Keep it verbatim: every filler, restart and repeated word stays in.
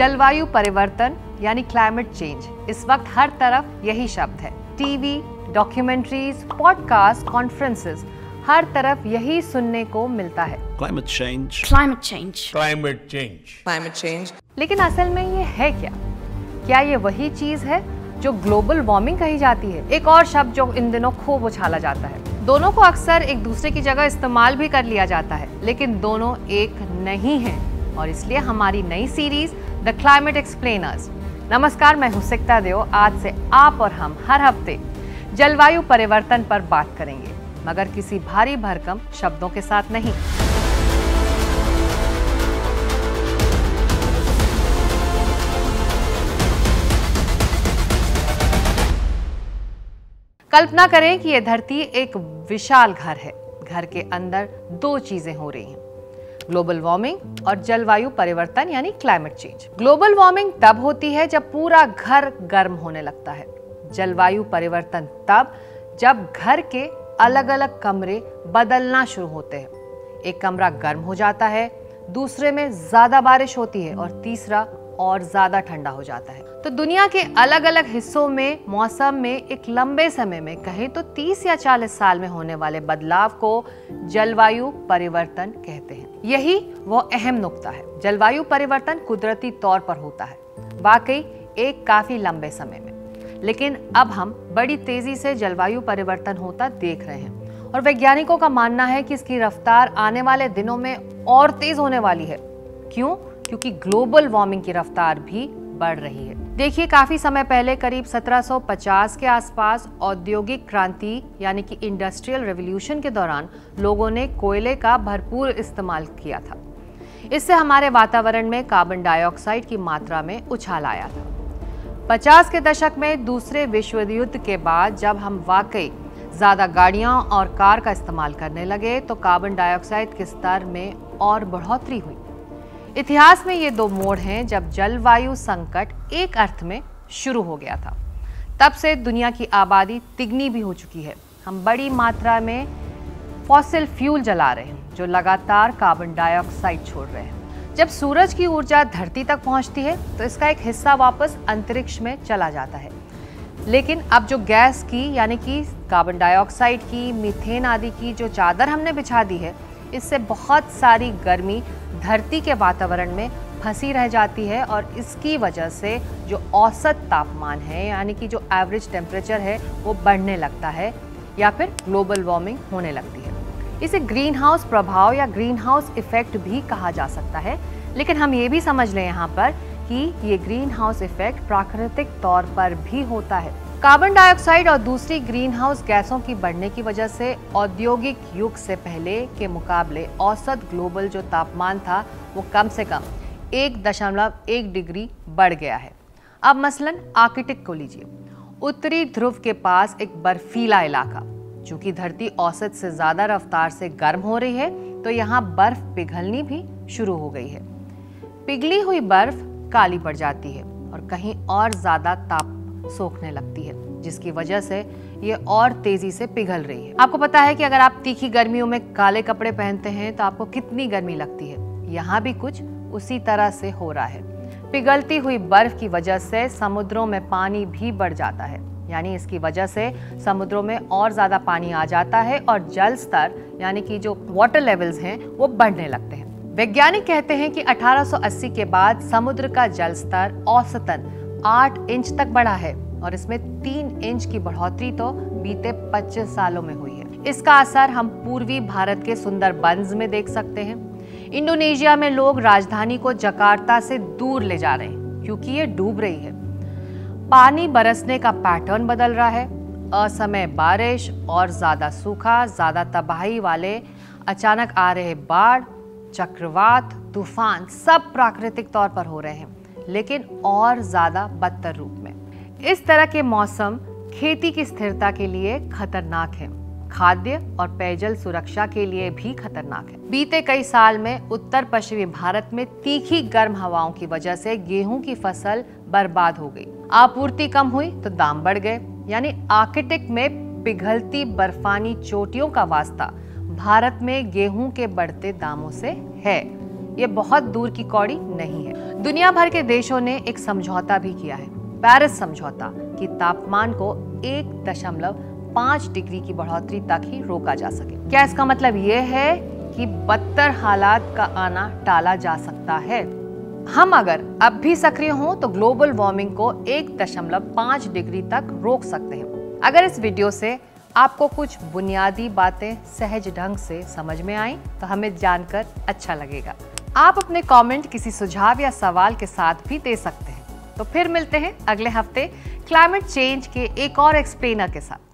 जलवायु परिवर्तन यानी क्लाइमेट चेंज इस वक्त हर तरफ यही शब्द है। टीवी, डॉक्यूमेंट्रीज, पॉडकास्ट, कॉन्फ्रेंसेस, हर तरफ यही सुनने को मिलता है, climate change, climate change, climate change, climate change. लेकिन असल में ये है क्या? क्या ये वही चीज है जो ग्लोबल वार्मिंग कही जाती है? एक और शब्द जो इन दिनों खूब उछाला जाता है। दोनों को अक्सर एक दूसरे की जगह इस्तेमाल भी कर लिया जाता है, लेकिन दोनों एक नहीं है, और इसलिए हमारी नई सीरीज द क्लाइमेट एक्सप्लेनर्स। नमस्कार, मैं हूं सिक्ता देव। आज से आप और हम हर हफ्ते जलवायु परिवर्तन पर बात करेंगे, मगर किसी भारी भरकम शब्दों के साथ नहीं। कल्पना करें कि यह धरती एक विशाल घर है। घर के अंदर दो चीजें हो रही हैं, ग्लोबल वार्मिंग और जलवायु परिवर्तन यानी क्लाइमेट चेंज। ग्लोबल वार्मिंग तब होती है जब पूरा घर गर्म होने लगता है, जलवायु परिवर्तन तब जब घर के अलग अलग कमरे बदलना शुरू होते हैं। एक कमरा गर्म हो जाता है, दूसरे में ज्यादा बारिश होती है और तीसरा और ज्यादा ठंडा हो जाता है। तो दुनिया के अलग अलग हिस्सों में मौसम में एक लंबे समय में, कहें तो तीस या चालीस साल में होने वाले बदलाव को जलवायु परिवर्तन कहते हैं। यही वो अहम नुक्ता है। जलवायु परिवर्तन कुदरती तौर पर होता है, वाकई एक काफी लंबे समय में, लेकिन अब हम बड़ी तेजी से जलवायु परिवर्तन होता देख रहे हैं, और वैज्ञानिकों का मानना है कि इसकी रफ्तार आने वाले दिनों में और तेज होने वाली है। क्यों? क्योंकि ग्लोबल वार्मिंग की रफ्तार भी बढ़ रही है। देखिए, काफी समय पहले करीब सत्रह सौ पचास के आसपास औद्योगिक क्रांति यानी कि इंडस्ट्रियल रेवोल्यूशन के दौरान लोगों ने कोयले का भरपूर इस्तेमाल किया था। इससे हमारे वातावरण में कार्बन डाइऑक्साइड की मात्रा में उछाल आया था। पचास के दशक में दूसरे विश्व युद्ध के बाद जब हम वाकई ज्यादा गाड़ियां और कार का इस्तेमाल करने लगे तो कार्बन डाइऑक्साइड के स्तर में और बढ़ोतरी हुई। इतिहास में ये दो मोड़ हैं जब जलवायु संकट एक अर्थ में शुरू हो गया था। तब से दुनिया की आबादी तिगनी भी हो चुकी है। हम बड़ी मात्रा में फॉसिल फ्यूल जला रहे हैं जो लगातार कार्बन डाइऑक्साइड छोड़ रहे हैं। जब सूरज की ऊर्जा धरती तक पहुंचती है तो इसका एक हिस्सा वापस अंतरिक्ष में चला जाता है, लेकिन अब जो गैस की यानी कि कार्बन डाइऑक्साइड की, मीथेन आदि की जो चादर हमने बिछा दी है, इससे बहुत सारी गर्मी धरती के वातावरण में फंसी रह जाती है, और इसकी वजह से जो औसत तापमान है यानी कि जो एवरेज टेम्परेचर है वो बढ़ने लगता है, या फिर ग्लोबल वार्मिंग होने लगती है। इसे ग्रीन हाउस प्रभाव या ग्रीन हाउस इफेक्ट भी कहा जा सकता है, लेकिन हम ये भी समझ लें यहाँ पर कि ये ग्रीन हाउस इफेक्ट प्राकृतिक तौर पर भी होता है। कार्बन डाइऑक्साइड और दूसरी ग्रीन हाउस गैसों की बढ़ने की वजह से औद्योगिक युग से पहले के मुकाबले औसत ग्लोबल जो तापमान था वो कम से कम एक दशमलव एक डिग्री बढ़ गया है। अब मसलन आर्कटिक को लीजिए। उत्तरी ध्रुव के पास एक बर्फीला इलाका, चूँकि धरती औसत से ज़्यादा रफ्तार से गर्म हो रही है तो यहाँ बर्फ पिघलनी भी शुरू हो गई है। पिघली हुई बर्फ काली पड़ जाती है और कहीं और ज़्यादा ताप सोखने लगती है, जिसकी वजह से ये और तेजी से पिघल रही है। आपको पता है कि अगर आप तीखी गर्मियों में काले कपड़े पहनते हैं तो आपको कितनी गर्मी लगती है। यहाँ भी कुछ उसी तरह से हो रहा है। पिघलती हुई बर्फ की वजह से समुद्रों में पानी भी बढ़ जाता है, यानी इसकी वजह से समुद्रों में और ज्यादा पानी आ जाता है और जल स्तर यानी कि जो वाटर लेवल्स हैं वो बढ़ने लगते हैं। वैज्ञानिक कहते हैं कि अठारह सौ अस्सी के बाद समुद्र का जल स्तर औसतन आठ इंच तक बढ़ा है, और इसमें तीन इंच की बढ़ोतरी तो बीते पच्चीस सालों में हुई है। इसका असर हम पूर्वी भारत के सुंदरबंस में देख सकते हैं। इंडोनेशिया में लोग राजधानी को जकार्ता से दूर ले जा रहे हैं क्योंकि ये डूब रही है। पानी बरसने का पैटर्न बदल रहा है। असमय बारिश और ज्यादा सूखा, ज्यादा तबाही वाले अचानक आ रहे बाढ़, चक्रवात, तूफान सब प्राकृतिक तौर पर हो रहे हैं, लेकिन और ज्यादा बदतर रूप में। इस तरह के मौसम खेती की स्थिरता के लिए खतरनाक है, खाद्य और पेयजल सुरक्षा के लिए भी खतरनाक है। बीते कई साल में उत्तर पश्चिमी भारत में तीखी गर्म हवाओं की वजह से गेहूं की फसल बर्बाद हो गई। आपूर्ति कम हुई तो दाम बढ़ गए, यानी आर्कटिक में पिघलती बर्फानी चोटियों का वास्ता भारत में गेहूं के बढ़ते दामों से है। ये बहुत दूर की कौड़ी नहीं है। दुनिया भर के देशों ने एक समझौता भी किया है, पेरिस समझौता, कि तापमान को एक दशमलव पाँच डिग्री की बढ़ोतरी तक ही रोका जा सके। क्या इसका मतलब ये है कि बदतर हालात का आना टाला जा सकता है? हम अगर अब भी सक्रिय हों तो ग्लोबल वार्मिंग को एक दशमलव पाँच डिग्री तक रोक सकते हैं। अगर इस वीडियो से आपको कुछ बुनियादी बातें सहज ढंग से समझ में आईं तो हमें जानकर अच्छा लगेगा। आप अपने कमेंट किसी सुझाव या सवाल के साथ भी दे सकते हैं। तो फिर मिलते हैं अगले हफ्ते क्लाइमेट चेंज के एक और एक्सप्लेनर के साथ।